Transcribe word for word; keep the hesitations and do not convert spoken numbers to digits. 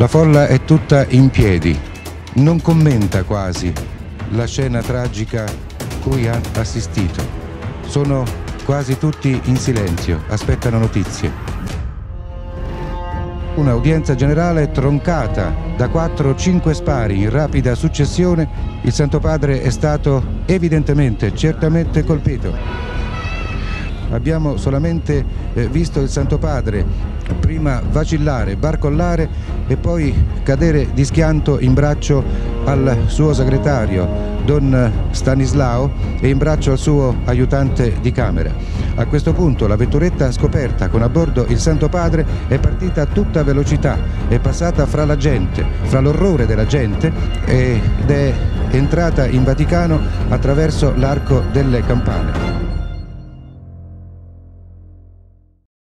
La folla è tutta in piedi, non commenta quasi la scena tragica cui ha assistito. Sono quasi tutti in silenzio, aspettano notizie. Un'udienza generale troncata da quattro o cinque spari in rapida successione, il Santo Padre è stato evidentemente, certamente colpito. Abbiamo solamente eh, visto il Santo Padre prima vacillare, barcollare e poi cadere di schianto in braccio al suo segretario, Don Stanislao, e in braccio al suo aiutante di camera. A questo punto la vetturetta scoperta con a bordo il Santo Padre è partita a tutta velocità, è passata fra la gente, fra l'orrore della gente ed è entrata in Vaticano attraverso l'arco delle campane.